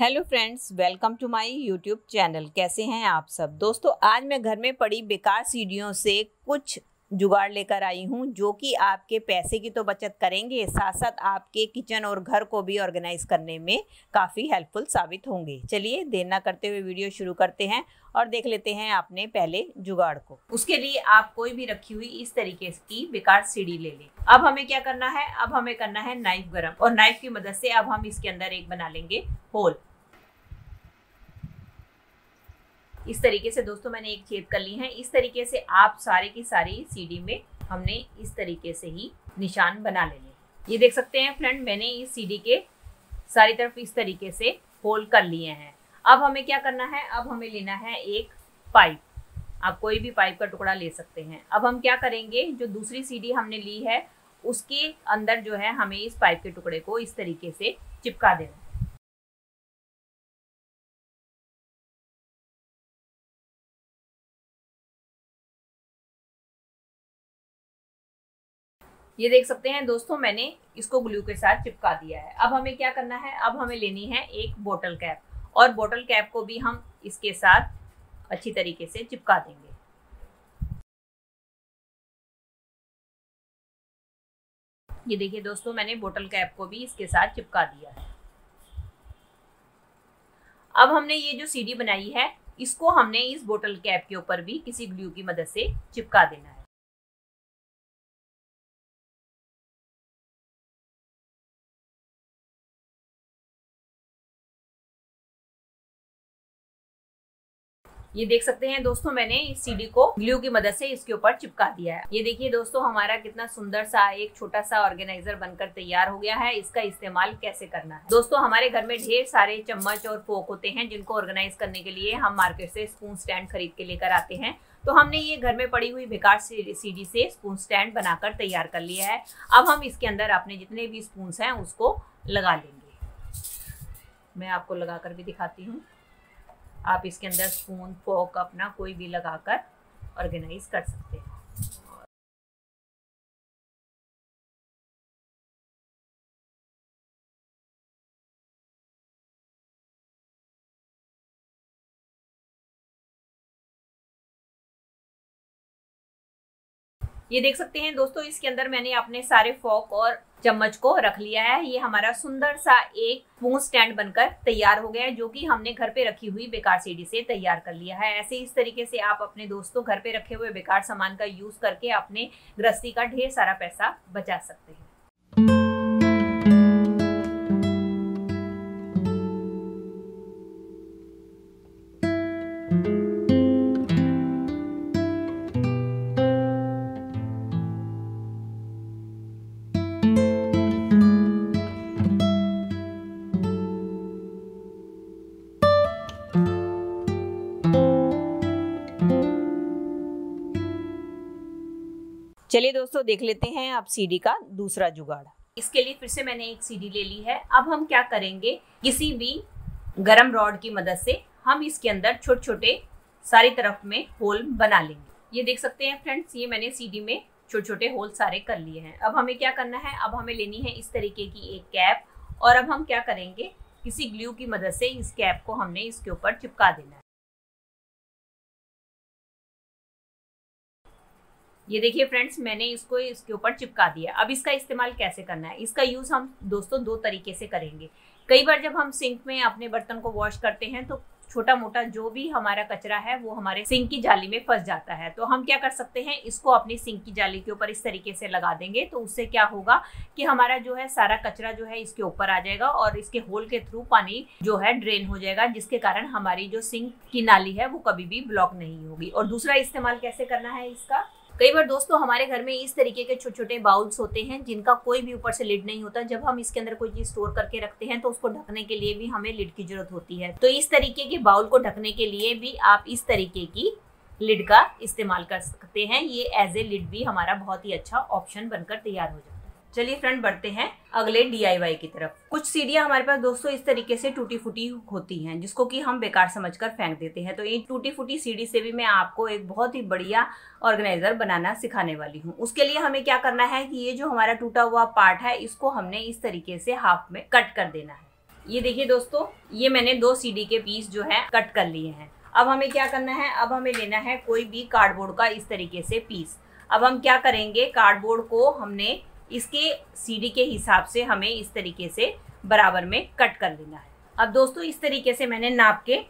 Hello friends, welcome to my YouTube channel. कैसे हैं आप सब दोस्तों? आज मैं घर में पड़ी बेकार सीढ़ियों से कुछ जुगाड़ लेकर आई हूं जो कि आपके पैसे की तो बचत करेंगे, साथ साथ आपके किचन और घर को भी ऑर्गेनाइज करने में काफ़ी हेल्पफुल साबित होंगे। चलिए देर ना करते हुए वीडियो शुरू करते हैं और देख लेते हैं आपने पहले जुगाड़ को। उसके लिए आप कोई भी रखी हुई इस तरीके की बेकार सीढ़ी ले लें। अब हमें क्या करना है? अब हमें करना है नाइफ गरम, और नाइफ की मदद से अब हम इसके अंदर एक बना लेंगे होल। इस तरीके से दोस्तों मैंने एक छेद कर ली है। इस तरीके से आप सारे की सारी सीढ़ी में हमने इस तरीके से ही निशान बना लेने। ये देख सकते हैं फ्रेंड, मैंने इस सीढ़ी के सारी तरफ इस तरीके से होल कर लिए हैं। अब हमें क्या करना है? अब हमें लेना है एक पाइप। आप कोई भी पाइप का टुकड़ा ले सकते हैं। अब हम क्या करेंगे, जो दूसरी सीढ़ी हमने ली है उसके अंदर जो है हमें इस पाइप के टुकड़े को इस तरीके से चिपका देना है। ये देख सकते हैं दोस्तों, मैंने इसको ग्लू के साथ चिपका दिया है। अब हमें क्या करना है? अब हमें लेनी है एक बोतल कैप, और बोतल कैप को भी हम इसके साथ अच्छी तरीके से चिपका देंगे। ये देखिए दोस्तों, मैंने बोतल कैप को भी इसके साथ चिपका दिया है। अब हमने ये जो सीढ़ी बनाई है इसको हमने इस बोतल कैप के ऊपर भी किसी ग्लू की मदद से चिपका देना है। ये देख सकते हैं दोस्तों, मैंने इस सीढ़ी को ग्लू की मदद से इसके ऊपर चिपका दिया है। ये देखिए दोस्तों, हमारा कितना सुंदर सा एक छोटा सा ऑर्गेनाइजर बनकर तैयार हो गया है। इसका इस्तेमाल कैसे करना है दोस्तों? हमारे घर में ढेर सारे चम्मच और फोक होते हैं जिनको ऑर्गेनाइज करने के लिए हम मार्केट से स्पून स्टैंड खरीद के लेकर आते हैं। तो हमने ये घर में पड़ी हुई बेकार सीढ़ी से स्पून स्टैंड बनाकर तैयार कर लिया है। अब हम इसके अंदर अपने जितने भी स्पून हैं उसको लगा लेंगे। मैं आपको लगा कर भी दिखाती हूँ। आप इसके अंदर स्पून फोक अपना कोई भी लगाकर ऑर्गेनाइज कर सकते हैं। ये देख सकते हैं दोस्तों, इसके अंदर मैंने अपने सारे फोक और चम्मच को रख लिया है। ये हमारा सुंदर सा एक स्पून स्टैंड बनकर तैयार हो गया है जो कि हमने घर पे रखी हुई बेकार सीढ़ी से तैयार कर लिया है। ऐसे इस तरीके से आप अपने दोस्तों घर पे रखे हुए बेकार सामान का यूज करके अपने गृहस्थी का ढेर सारा पैसा बचा सकते हैं। चलिए दोस्तों देख लेते हैं आप सीढ़ी का दूसरा जुगाड़। इसके लिए फिर से मैंने एक सीढ़ी ले ली है। अब हम क्या करेंगे, किसी भी गरम रॉड की मदद से हम इसके अंदर छोटे छोटे सारी तरफ में होल बना लेंगे। ये देख सकते हैं फ्रेंड्स, ये मैंने सीढ़ी में छोटे छोटे होल सारे कर लिए हैं। अब हमें क्या करना है? अब हमें लेनी है इस तरीके की एक कैप, और अब हम क्या करेंगे, किसी ग्लू की मदद से इस कैप को हमने इसके ऊपर चिपका देना है। ये देखिए फ्रेंड्स, मैंने इसको इसके ऊपर चिपका दिया। अब इसका इस्तेमाल कैसे करना है? इसका यूज़ हम दोस्तों दो तरीके से करेंगे। कई बार जब हम सिंक में अपने बर्तन को वॉश करते हैं तो छोटा मोटा जो भी हमारा कचरा है वो हमारे सिंक की जाली में फंस जाता है। तो हम क्या कर सकते हैं, इसको अपनी सिंक की जाली के ऊपर इस तरीके से लगा देंगे। तो उससे क्या होगा कि हमारा जो है सारा कचरा जो है इसके ऊपर आ जाएगा और इसके होल के थ्रू पानी जो है ड्रेन हो जाएगा, जिसके कारण हमारी जो सिंक की नाली है वो कभी भी ब्लॉक नहीं होगी। और दूसरा इस्तेमाल कैसे करना है इसका, कई बार दोस्तों हमारे घर में इस तरीके के छोटे छोटे बाउल्स होते हैं जिनका कोई भी ऊपर से लिड नहीं होता। जब हम इसके अंदर कोई चीज स्टोर करके रखते हैं तो उसको ढकने के लिए भी हमें लिड की जरूरत होती है। तो इस तरीके के बाउल को ढकने के लिए भी आप इस तरीके की लिड का इस्तेमाल कर सकते हैं। ये एज ए लिड भी हमारा बहुत ही अच्छा ऑप्शन बनकर तैयार हो जाता है। चलिए फ्रेंड बढ़ते हैं अगले DIY की तरफ। कुछ सीढ़ियाँ हमारे पास दोस्तों इस तरीके से टूटी फूटी होती हैं जिसको कि हम बेकार समझकर फेंक देते हैं। तो ये टूटी फूटी सीढ़ी से भी मैं आपको एक बहुत ही बढ़िया ऑर्गेनाइजर बनाना सिखाने वाली हूँ। उसके लिए हमें क्या करना है कि ये जो हमारा टूटा हुआ पार्ट है इसको हमने इस तरीके से हाफ में कट कर देना है। ये देखिए दोस्तों, ये मैंने दो सीडी के पीस जो है कट कर लिए हैं। अब हमें क्या करना है, अब हमें लेना है कोई भी कार्डबोर्ड का इस तरीके से पीस। अब हम क्या करेंगे, कार्डबोर्ड को हमने इसके सीडी के हिसाब से हमें इस तरीके से बराबर में कट कर लेना है। अब दोस्तों इस तरीके से मैंने नाप के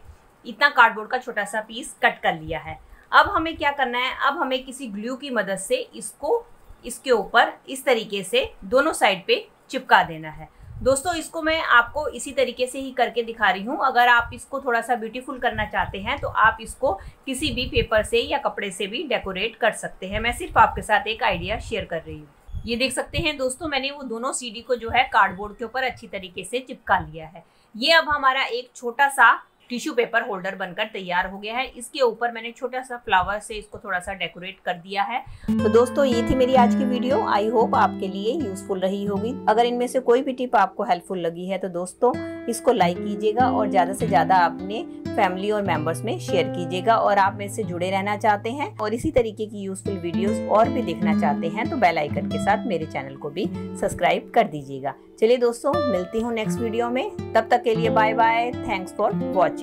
इतना कार्डबोर्ड का छोटा सा पीस कट कर लिया है। अब हमें क्या करना है, अब हमें किसी ग्लू की मदद से इसको इसके ऊपर इस तरीके से दोनों साइड पे चिपका देना है। दोस्तों इसको मैं आपको इसी तरीके से ही करके दिखा रही हूँ। अगर आप इसको थोड़ा सा ब्यूटीफुल करना चाहते हैं तो आप इसको किसी भी पेपर से या कपड़े से भी डेकोरेट कर सकते हैं। मैं सिर्फ आपके साथ एक आइडिया शेयर कर रही हूँ। ये देख सकते हैं दोस्तों, मैंने वो दोनों सीडी को जो है कार्डबोर्ड के ऊपर अच्छी तरीके से चिपका लिया है। ये अब हमारा एक छोटा सा टिश्यू पेपर होल्डर बनकर तैयार हो गया है। इसके ऊपर मैंने छोटा सा फ्लावर से इसको थोड़ा सा डेकोरेट कर दिया है। तो दोस्तों ये थी मेरी आज की वीडियो। आई होप आपके लिए यूजफुल रही होगी। अगर इनमें से कोई भी टिप आपको हेल्पफुल लगी है तो दोस्तों इसको लाइक कीजिएगा और ज़्यादा से ज़्यादा अपने फैमिली और मेम्बर्स में शेयर कीजिएगा। और आप मेरे से जुड़े रहना चाहते हैं और इसी तरीके की यूजफुल वीडियोस और भी देखना चाहते हैं तो बेल आइकन के साथ मेरे चैनल को भी सब्सक्राइब कर दीजिएगा। चलिए दोस्तों, मिलती हूँ नेक्स्ट वीडियो में। तब तक के लिए bye bye. Thanks for watching.